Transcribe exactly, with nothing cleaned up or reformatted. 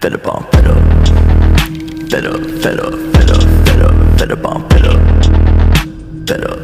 Fed up on fed up, fed up, fed up, fed up, fed up, fed up on fed up, fed up.